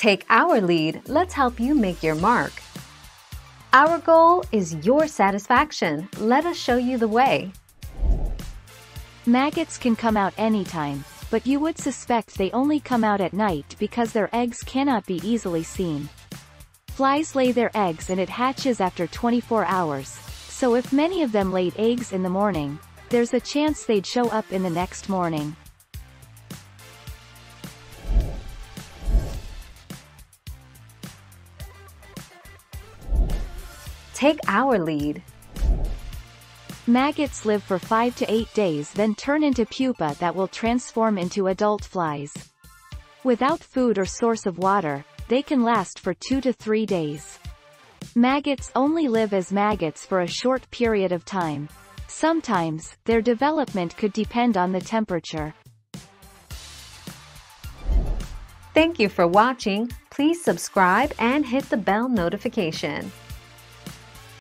Take our lead, let's help you make your mark. Our goal is your satisfaction. Let us show you the way. Maggots can come out anytime, but you would suspect they only come out at night because their eggs cannot be easily seen. Flies lay their eggs and it hatches after 24 hours, so if many of them laid eggs in the morning, there's a chance they'd show up in the next morning. Take our lead. Maggots live for 5 to 8 days, then turn into pupae that will transform into adult flies. Without food or source of water, they can last for 2 to 3 days. Maggots only live as maggots for a short period of time. Sometimes, their development could depend on the temperature. Thank you for watching. Please subscribe and hit the bell notification.